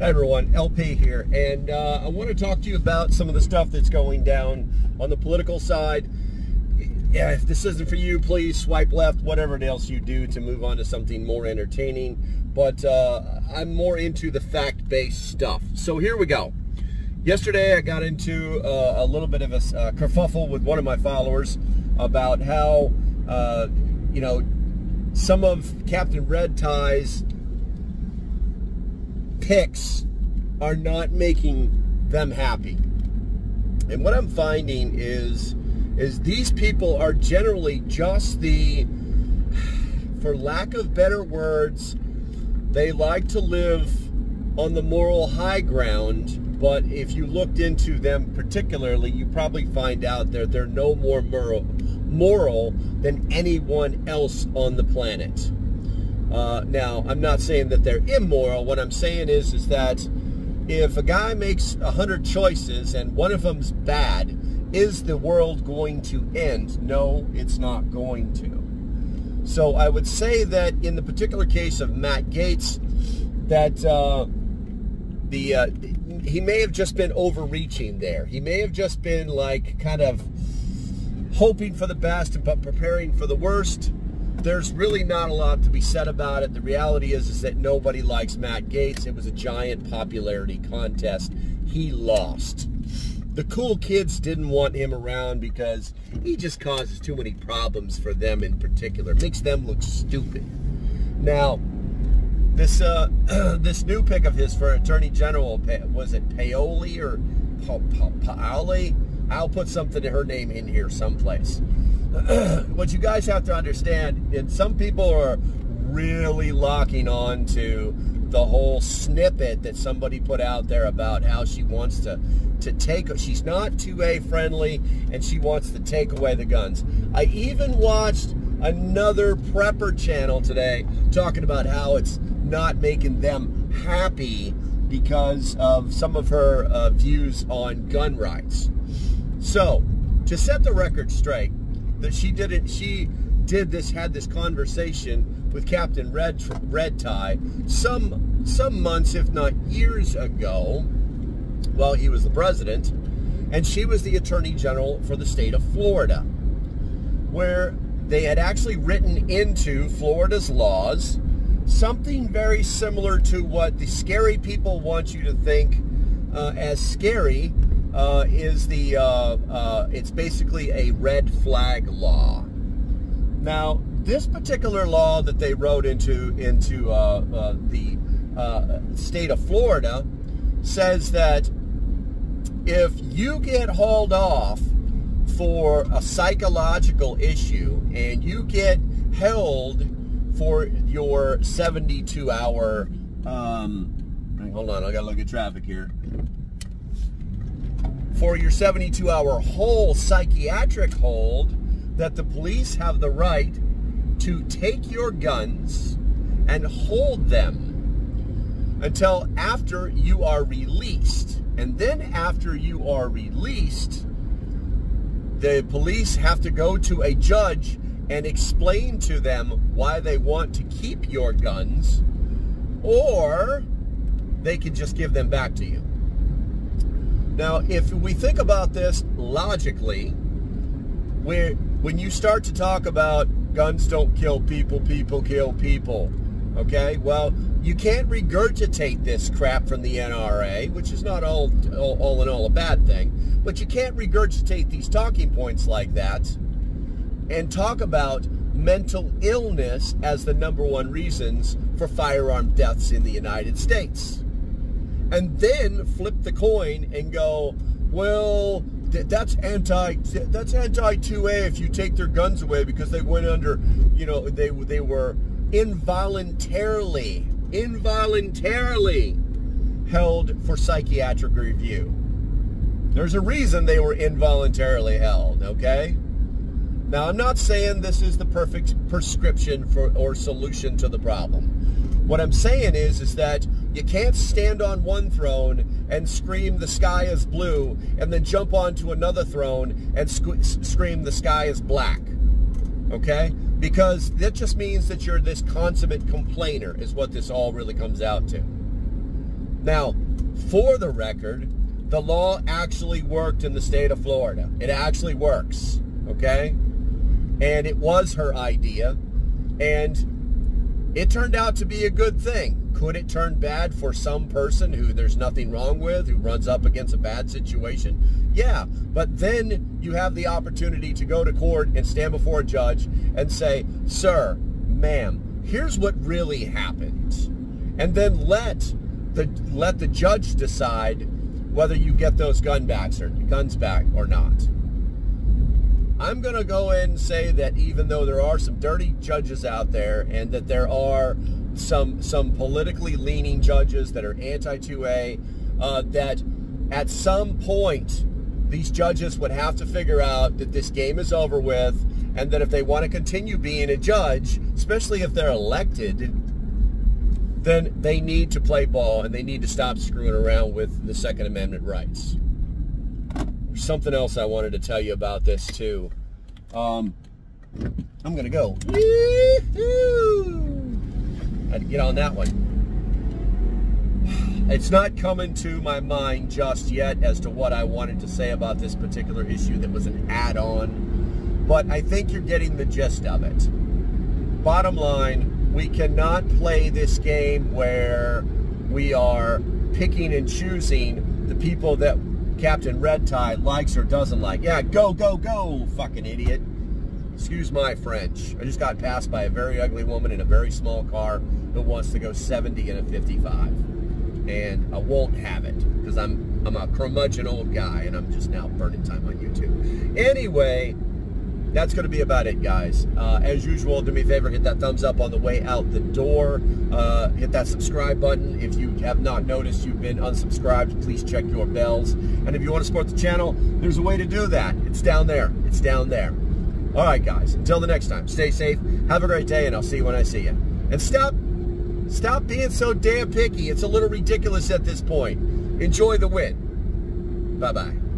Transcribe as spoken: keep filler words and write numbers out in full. Hi everyone, L P here, and uh, I want to talk to you about some of the stuff that's going down on the political side. Yeah, if this isn't for you, please swipe left, whatever else you do to move on to something more entertaining. But uh, I'm more into the fact-based stuff. So here we go. Yesterday I got into uh, a little bit of a uh, kerfuffle with one of my followers about how, uh, you know, some of Captain Red Tie's picks are not making them happy. And what I'm finding is is these people are generally just the, for lack of better words, they like to live on the moral high ground, but if you looked into them particularly, you probably find out that they're no more moral, moral than anyone else on the planet. Uh, now, I'm not saying that they're immoral. What I'm saying is, is that if a guy makes a hundred choices and one of them's bad, is the world going to end? No, it's not going to. So I would say that in the particular case of Matt Gaetz, that uh, the uh, he may have just been overreaching there. He may have just been like kind of hoping for the best but preparing for the worst. There's really not a lot to be said about it. The reality is, is that nobody likes Matt Gaetz. It was a giant popularity contest. He lost. The cool kids didn't want him around because he just causes too many problems for them in particular. It makes them look stupid. Now, this uh, this new pick of his for Attorney General, was it Paoli or Paoli? I'll put something to her name in here someplace. What you guys have to understand, and some people are really locking on to the whole snippet that somebody put out there about how she wants to, to take, she's not two A friendly, and she wants to take away the guns. I even watched another prepper channel today talking about how it's not making them happy because of some of her uh, views on gun rights. So, to set the record straight, that she did it, she did this, had this conversation with Captain Red, Red Tie some, some months, if not years ago, while he was the president, and she was the Attorney General for the state of Florida, where they had actually written into Florida's laws something very similar to what the scary people want you to think uh, as scary. Uh, is the uh, uh, it's basically a red flag law. Now, this particular law that they wrote into into uh, uh, the uh, state of Florida says that if you get hauled off for a psychological issue and you get held for your seventy-two hour, um, hold on, I gotta look at traffic here. For your seventy-two hour hold, psychiatric hold, that the police have the right to take your guns and hold them until after you are released. And then after you are released, the police have to go to a judge and explain to them why they want to keep your guns, or they can just give them back to you. Now, if we think about this logically, where when you start to talk about guns don't kill people, people kill people, okay? Well, you can't regurgitate this crap from the N R A, which is not all, all, all in all a bad thing, but you can't regurgitate these talking points like that and talk about mental illness as the number one reasons for firearm deaths in the United States. And then flip the coin and go, well, that's anti, that's anti two A if you take their guns away because they went under, you know, they, they were involuntarily, involuntarily held for psychiatric review. There's a reason they were involuntarily held, okay? Now, I'm not saying this is the perfect prescription for or solution to the problem. What I'm saying is, is that you can't stand on one throne and scream the sky is blue and then jump onto another throne and scream the sky is black, okay? Because that just means that you're this consummate complainer is what this all really comes out to. Now, for the record, the law actually worked in the state of Florida. It actually works, okay? And it was her idea, and it turned out to be a good thing. Could it turn bad for some person who there's nothing wrong with, who runs up against a bad situation? Yeah, but then you have the opportunity to go to court and stand before a judge and say, sir, ma'am, here's what really happened. And then let the, let the judge decide whether you get those gun backs or, guns back or not. I'm going to go in and say that even though there are some dirty judges out there and that there are some some politically leaning judges that are anti two A, uh, that at some point these judges would have to figure out that this game is over with, and that if they want to continue being a judge, especially if they're elected, then they need to play ball and they need to stop screwing around with the Second Amendment rights. There's something else I wanted to tell you about this too. Um, I'm gonna go. I had to get on that one. It's not coming to my mind just yet as to what I wanted to say about this particular issue that was an add-on, but I think you're getting the gist of it. Bottom line, we cannot play this game where we are picking and choosing the people that Captain Red Tie likes or doesn't like. Yeah, go, go, go, fucking idiot. Excuse my French. I just got passed by a very ugly woman in a very small car who wants to go seventy in a fifty-five. And I won't have it because I'm, I'm a curmudgeon old guy and I'm just now burning time on YouTube. Anyway, that's going to be about it, guys. Uh, as usual, do me a favor, hit that thumbs up on the way out the door. Uh, hit that subscribe button. If you have not noticed you've been unsubscribed, please check your bells. And if you want to support the channel, there's a way to do that. It's down there. It's down there. All right, guys. Until the next time, stay safe. Have a great day, and I'll see you when I see you. And stop, stop being so damn picky. It's a little ridiculous at this point. Enjoy the win. Bye-bye.